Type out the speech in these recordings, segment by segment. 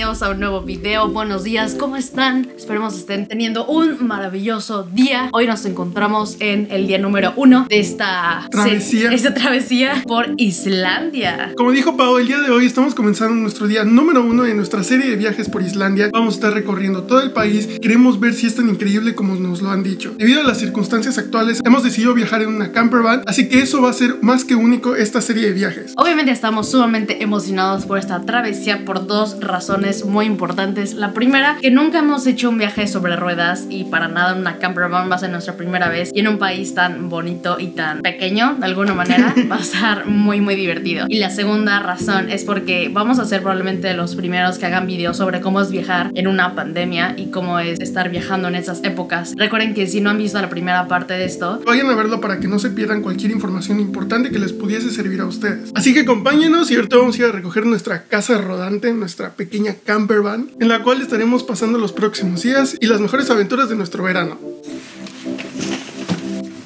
bienvenidos a un nuevo video. Buenos días, ¿cómo están? Esperemos estén teniendo un maravilloso día. Hoy nos encontramos en el día número 1 de esta travesía, por Islandia. Como dijo Pau, el día de hoy estamos comenzando nuestro día número 1 en nuestra serie de viajes por Islandia. Vamos a estar recorriendo todo el país. Queremos ver si es tan increíble como nos lo han dicho. Debido a las circunstancias actuales, hemos decidido viajar en una campervan, así que eso va a ser más que único esta serie de viajes. Obviamente estamos sumamente emocionados por esta travesía por dos razones muy importantes. La primera, que nunca hemos hecho un viaje sobre ruedas y para nada una campervan, va a ser nuestra primera vez y en un país tan bonito y tan pequeño, de alguna manera, va a estar muy divertido. Y la segunda razón es porque vamos a ser probablemente los primeros que hagan videos sobre cómo es viajar en una pandemia y cómo es estar viajando en esas épocas. Recuerden que si no han visto la primera parte de esto, vayan a verlo para que no se pierdan cualquier información importante que les pudiese servir a ustedes. Así que acompáñenos y ahorita vamos a ir a recoger nuestra casa rodante, nuestra pequeña campervan, en la cual estaremos pasando los próximos días y las mejores aventuras de nuestro verano.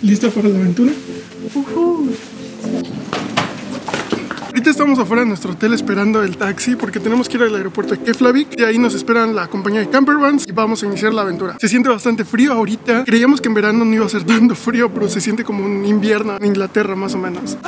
¿Lista para la aventura? Ahorita estamos afuera de nuestro hotel esperando el taxi porque tenemos que ir al aeropuerto de Keflavik. De ahí nos esperan la compañía de campervans y vamos a iniciar la aventura. Se siente bastante frío ahorita. Creíamos que en verano no iba a ser tanto frío, pero se siente como un invierno en Inglaterra más o menos.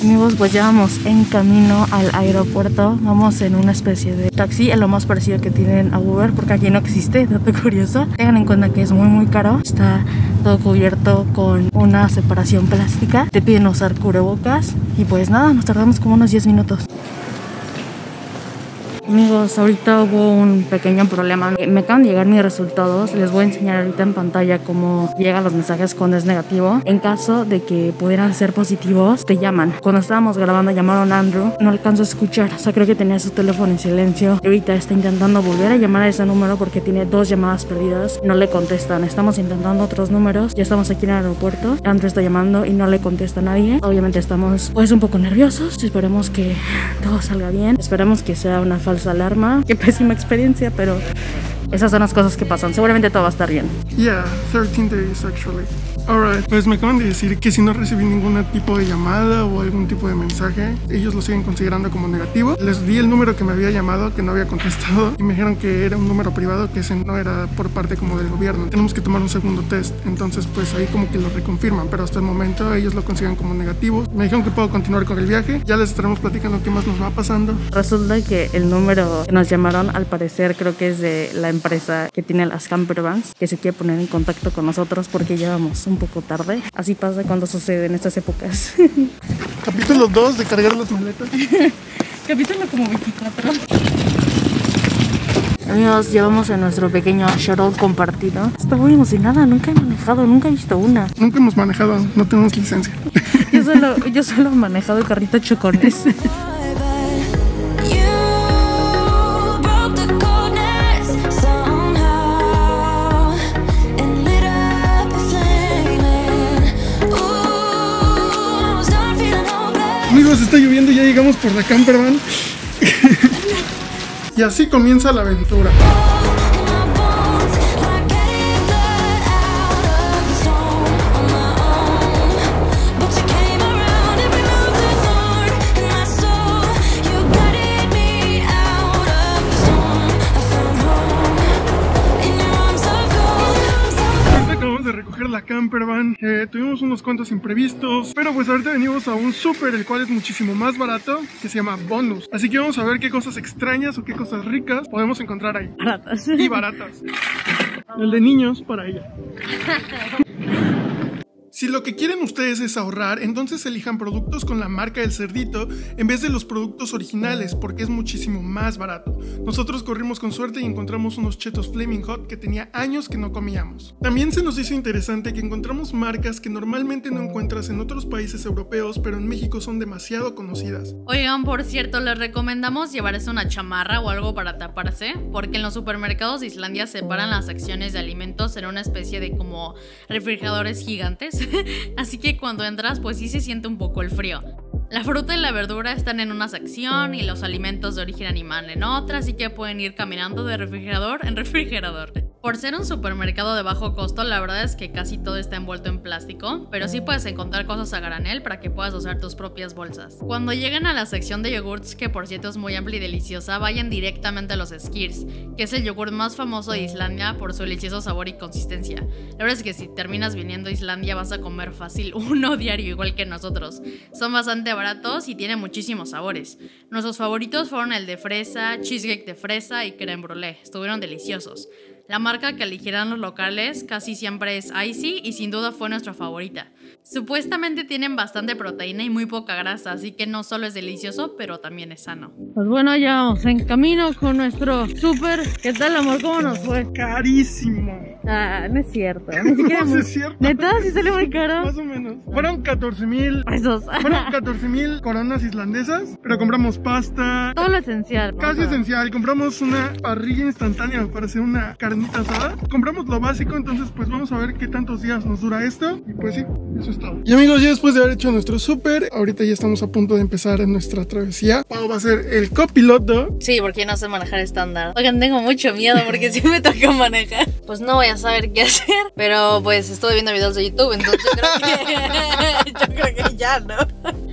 Amigos, pues ya vamos en camino al aeropuerto. Vamos en una especie de taxi, es lo más parecido que tienen a Uber, porque aquí no existe, dato curioso. Tengan en cuenta que es muy caro. Está todo cubierto con una separación plástica. Te piden usar cubrebocas. Y pues nada, nos tardamos como unos 10 minutos. Amigos, ahorita hubo un pequeño problema. Me acaban de llegar mis resultados. Les voy a enseñar ahorita en pantalla cómo llegan los mensajes cuando es negativo. En caso de que pudieran ser positivos, te llaman. Cuando estábamos grabando llamaron a Andrew. No alcanzó a escuchar, o sea, creo que tenía su teléfono en silencio. Ahorita está intentando volver a llamar a ese número porque tiene dos llamadas perdidas. No le contestan. Estamos intentando otros números. Ya estamos aquí en el aeropuerto. Andrew está llamando y no le contesta a nadie. Obviamente estamos pues un poco nerviosos. Esperemos que todo salga bien. Esperemos que sea una falsa alarma. Qué pésima experiencia, pero esas son las cosas que pasan. Seguramente todo va a estar bien. Yeah, 13 days actually. Alright, pues me acaban de decir que si no recibí ningún tipo de llamada o algún tipo de mensaje, ellos lo siguen considerando como negativo. Les di el número que me había llamado, que no había contestado, y me dijeron que era un número privado, que ese no era por parte como del gobierno. Tenemos que tomar un segundo test, entonces pues ahí como que lo reconfirman, pero hasta el momento ellos lo consideran como negativo. Me dijeron que puedo continuar con el viaje, ya les estaremos platicando qué más nos va pasando. Resulta que el número que nos llamaron al parecer creo que es de la empresa que tiene las campervans, que se quiere poner en contacto con nosotros porque llevamos un poco tarde. Así pasa cuando sucede en estas épocas. Capítulo 2 de cargar las maletas. Capítulo como 24. Amigos, llevamos a nuestro pequeño shuttle compartido. Estoy muy emocionada, nunca he manejado, nunca he visto una. Nunca hemos manejado, no tenemos licencia. yo solo he manejado el carrito chocones. Amigos, está lloviendo y ya llegamos por la campervan. Y así comienza la aventura. La campervan, tuvimos unos cuantos imprevistos, pero pues ahorita venimos a un súper, el cual es muchísimo más barato, que se llama Bonus, así que vamos a ver qué cosas extrañas o qué cosas ricas podemos encontrar ahí. Baratas. Y baratas. El de niños para ella. Si lo que quieren ustedes es ahorrar, entonces elijan productos con la marca del cerdito en vez de los productos originales, porque es muchísimo más barato. Nosotros corrimos con suerte y encontramos unos chetos Flaming Hot que tenía años que no comíamos. También se nos hizo interesante que encontramos marcas que normalmente no encuentras en otros países europeos, pero en México son demasiado conocidas. Oigan, por cierto, les recomendamos llevarse una chamarra o algo para taparse, porque en los supermercados de Islandia separan las secciones de alimentos en una especie de como refrigeradores gigantes. Así que cuando entras pues sí se siente un poco el frío. La fruta y la verdura están en una sección y los alimentos de origen animal en otra, así que pueden ir caminando de refrigerador en refrigerador. Por ser un supermercado de bajo costo, la verdad es que casi todo está envuelto en plástico, pero sí puedes encontrar cosas a granel para que puedas usar tus propias bolsas. Cuando lleguen a la sección de yogurts, que por cierto es muy amplia y deliciosa, vayan directamente a los Skyrs, que es el yogurt más famoso de Islandia por su delicioso sabor y consistencia. La verdad es que si terminas viniendo a Islandia vas a comer fácil uno diario igual que nosotros. Son bastante baratos y tienen muchísimos sabores. Nuestros favoritos fueron el de fresa, cheesecake de fresa y crème brûlée. Estuvieron deliciosos. La marca que eligieron los locales casi siempre es Icy y sin duda fue nuestra favorita. Supuestamente tienen bastante proteína y muy poca grasa, así que no solo es delicioso, pero también es sano. Pues bueno, ya vamos en camino con nuestro súper. ¿Qué tal, amor? ¿Cómo nos fue? Carísimo. Ah, no es cierto. Ni siquiera no es cierto. ¿Neta? ¿Sí sale muy caro? Más o menos. Fueron 14,000 pesos. Fueron 14,000 coronas islandesas, pero compramos pasta. Todo lo esencial. Casi esencial. Compramos una parrilla instantánea para hacer una carnita asada. Compramos lo básico, entonces pues vamos a ver qué tantos días nos dura esto. Y pues sí, eso es todo. Y amigos, ya después de haber hecho nuestro súper, ahorita ya estamos a punto de empezar nuestra travesía. Pau va a ser el copiloto. Sí, porque no sé manejar estándar. Oigan, tengo mucho miedo porque si me toca manejar, pues no voy a saber qué hacer, pero pues estuve viendo videos de YouTube, entonces yo creo que ya, ¿no?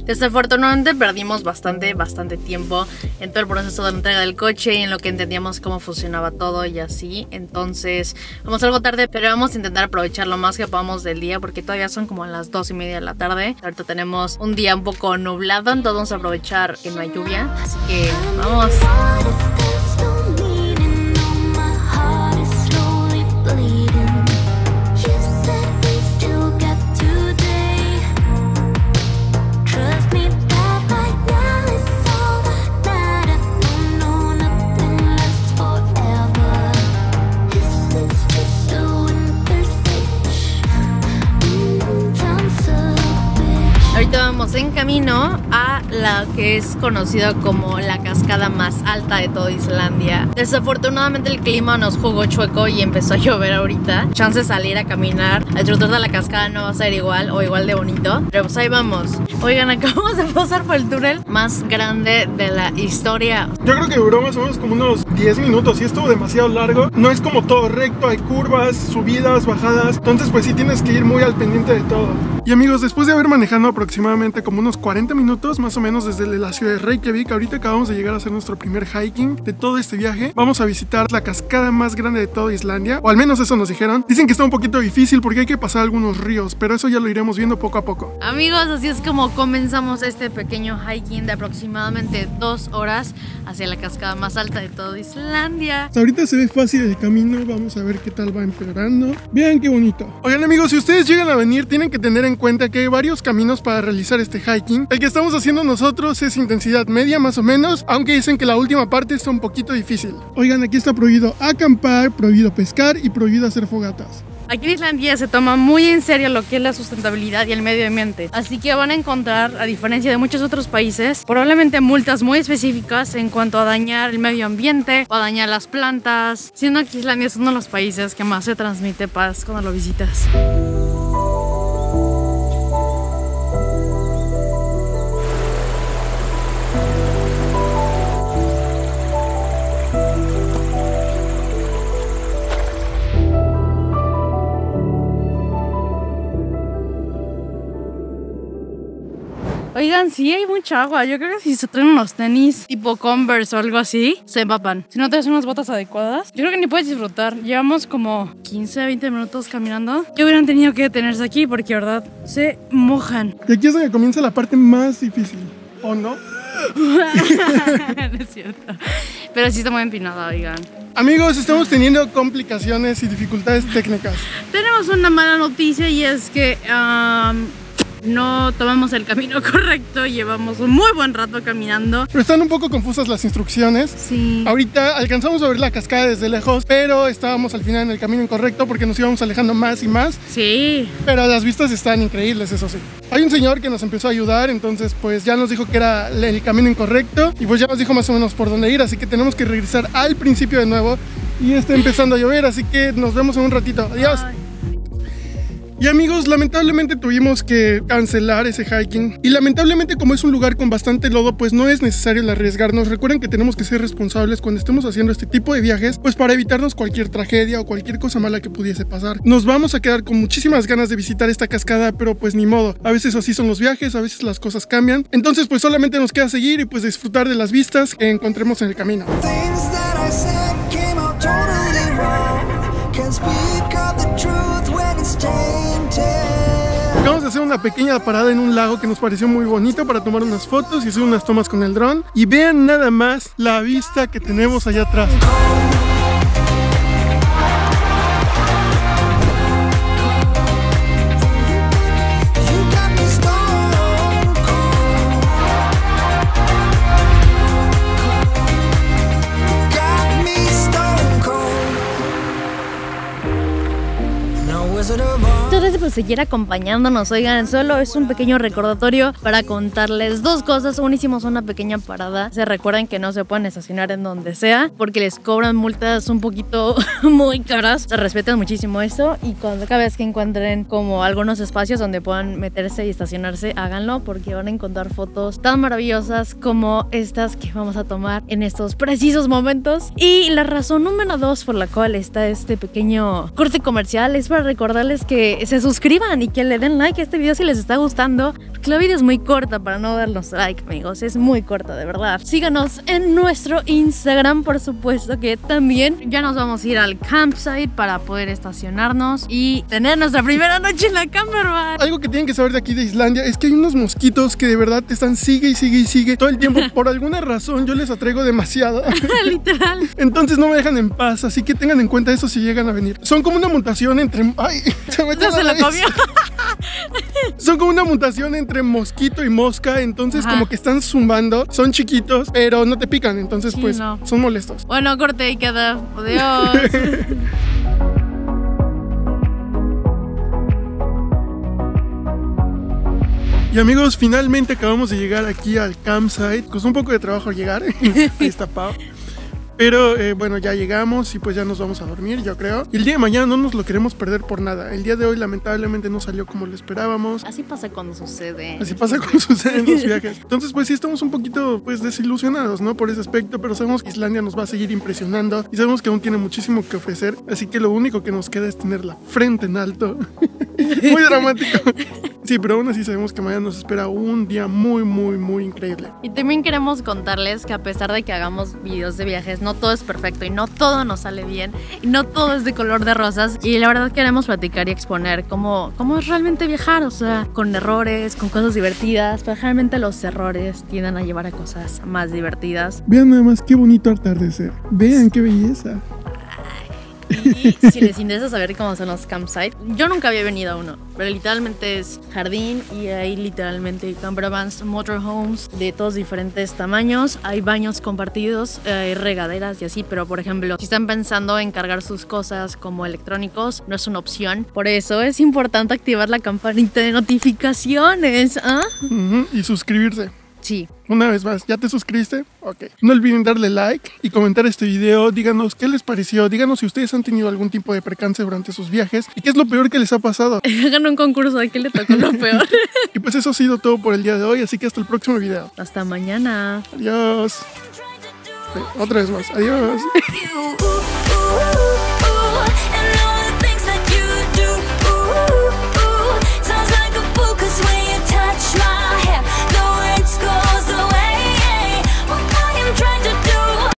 Desafortunadamente perdimos bastante tiempo en todo el proceso de la entrega del coche y en lo que entendíamos cómo funcionaba todo y así. Entonces vamos algo tarde, pero vamos a intentar aprovechar lo más que podamos del día, porque todavía son como las 2:30 de la tarde. Ahorita tenemos un día un poco nublado, entonces vamos a aprovechar que no hay lluvia, así que vamos. En camino a la que es conocida como la cascada más alta de toda Islandia. Desafortunadamente el clima nos jugó chueco y empezó a llover ahorita. Chance de salir a caminar, a disfrutar de la cascada no va a ser igual o igual de bonito, pero pues ahí vamos. Oigan, acabamos de pasar por el túnel más grande de la historia. Yo creo que duró más o menos como unos 10 minutos y estuvo demasiado largo. No es como todo recto, hay curvas, subidas, bajadas, entonces pues sí tienes que ir muy al pendiente de todo. Y amigos, después de haber manejado aproximadamente como unos 40 minutos más o menos desde la ciudad de Reykjavik, ahorita acabamos de llegar a hacer nuestro primer hiking de todo este viaje. Vamos a visitar la cascada más grande de toda Islandia, o al menos eso nos dijeron. Dicen que está un poquito difícil porque hay que pasar algunos ríos, pero eso ya lo iremos viendo poco a poco. Amigos, así es como comenzamos este pequeño hiking de aproximadamente 2 horas hacia la cascada más alta de toda Islandia. Hasta ahorita se ve fácil el camino, vamos a ver qué tal va empeorando. Vean qué bonito. Oigan amigos, si ustedes llegan a venir tienen que tener en cuenta que hay varios caminos para realizar este hiking. El que estamos haciendo nosotros es intensidad media más o menos, aunque dicen que la última parte está un poquito difícil. Oigan, aquí está prohibido acampar, prohibido pescar y prohibido hacer fogatas. Aquí en Islandia se toma muy en serio lo que es la sustentabilidad y el medio ambiente, así que van a encontrar, a diferencia de muchos otros países, probablemente multas muy específicas en cuanto a dañar el medio ambiente o a dañar las plantas, siendo que Islandia es uno de los países que más se transmite paz cuando lo visitas. Oigan, sí hay mucha agua. Yo creo que si se traen unos tenis tipo Converse o algo así, se empapan. Si no traes unas botas adecuadas, yo creo que ni puedes disfrutar. Llevamos como 15, 20 minutos caminando. ¿Qué hubieran tenido que detenerse aquí? Porque, de verdad, se mojan. Y aquí es donde comienza la parte más difícil, ¿o no? No es cierto. Pero sí está muy empinada, oigan. Amigos, estamos teniendo complicaciones y dificultades técnicas. Tenemos una mala noticia y es que... no tomamos el camino correcto, llevamos un muy buen rato caminando. Pero están un poco confusas las instrucciones. Sí. Ahorita alcanzamos a ver la cascada desde lejos, pero estábamos al final en el camino incorrecto porque nos íbamos alejando más y más. Sí. Pero las vistas están increíbles, eso sí. Hay un señor que nos empezó a ayudar, entonces pues ya nos dijo que era el camino incorrecto y pues ya nos dijo más o menos por dónde ir, así que tenemos que regresar al principio de nuevo y está empezando a llover, así que nos vemos en un ratito. Adiós. Ay. Y amigos, lamentablemente tuvimos que cancelar ese hiking. Y lamentablemente, como es un lugar con bastante lodo, pues no es necesario el arriesgarnos. Recuerden que tenemos que ser responsables cuando estemos haciendo este tipo de viajes, pues para evitarnos cualquier tragedia o cualquier cosa mala que pudiese pasar. Nos vamos a quedar con muchísimas ganas de visitar esta cascada, pero pues ni modo. A veces así son los viajes, a veces las cosas cambian. Entonces pues solamente nos queda seguir y pues disfrutar de las vistas que encontremos en el camino. Vamos a hacer una pequeña parada en un lago que nos pareció muy bonito para tomar unas fotos y hacer unas tomas con el dron. Y vean nada más la vista que tenemos allá atrás. Muchas gracias por seguir acompañándonos. Oigan, solo es un pequeño recordatorio para contarles dos cosas. Uno, hicimos una pequeña parada. Se recuerden que no se pueden estacionar en donde sea porque les cobran multas un poquito muy caras. Se respetan muchísimo eso. Y cada vez que encuentren como algunos espacios donde puedan meterse y estacionarse, háganlo, porque van a encontrar fotos tan maravillosas como estas que vamos a tomar en estos precisos momentos. Y la razón número 2 por la cual está este pequeño corte comercial es para recordar que se suscriban y que le den like a este video si les está gustando, porque la vida es muy corta para no darnos like, amigos. Es muy corta, de verdad. Síganos en nuestro Instagram, por supuesto que también. Ya nos vamos a ir al campsite para poder estacionarnos y tener nuestra primera noche en la campervan. Algo que tienen que saber de aquí de Islandia es que hay unos mosquitos que de verdad están sigue y sigue y sigue todo el tiempo. Por alguna razón yo les atraigo demasiado. Literal. Entonces no me dejan en paz, así que tengan en cuenta eso si llegan a venir. Son como una mutación entre... ¡Ay! Se lo comió. Son como una mutación entre mosquito y mosca. Entonces, ajá, como que están zumbando. Son chiquitos, pero no te pican. Entonces, sí, pues, no son molestos. Bueno, corte y queda. Adiós. Y amigos, finalmente acabamos de llegar aquí al campsite. Costó un poco de trabajo llegar. Ahí está Pau. Pero bueno, ya llegamos y pues ya nos vamos a dormir, yo creo. Y el día de mañana no nos lo queremos perder por nada. El día de hoy lamentablemente no salió como lo esperábamos. Así pasa cuando sucede. Así pasa cuando suceden los viajes. Entonces pues sí estamos un poquito pues desilusionados, ¿no? Por ese aspecto, pero sabemos que Islandia nos va a seguir impresionando y sabemos que aún tiene muchísimo que ofrecer. Así que lo único que nos queda es tener la frente en alto. Muy dramático. Sí, pero aún así sabemos que mañana nos espera un día muy, muy, muy increíble. Y también queremos contarles que a pesar de que hagamos videos de viajes, no todo es perfecto y no todo nos sale bien y no todo es de color de rosas. Y la verdad queremos platicar y exponer cómo es realmente viajar, o sea, con errores, con cosas divertidas. Pero generalmente los errores tienden a llevar a cosas más divertidas. Vean nada más qué bonito atardecer. Vean qué belleza. Y si les interesa saber cómo son los campsites, yo nunca había venido a uno, pero literalmente es jardín y hay literalmente campervans, motorhomes de todos diferentes tamaños, hay baños compartidos, hay regaderas y así. Pero por ejemplo, si están pensando en cargar sus cosas como electrónicos, no es una opción. Por eso es importante activar la campanita de notificaciones, ¿ah? Y suscribirse. Sí. Una vez más, ¿ya te suscribiste? Ok. No olviden darle like y comentar este video. Díganos qué les pareció. Díganos si ustedes han tenido algún tipo de percance durante sus viajes y qué es lo peor que les ha pasado. Hagan un concurso de qué le tocó lo peor. Y pues eso ha sido todo por el día de hoy, así que hasta el próximo video. Hasta mañana. Adiós. Otra vez más. Adiós.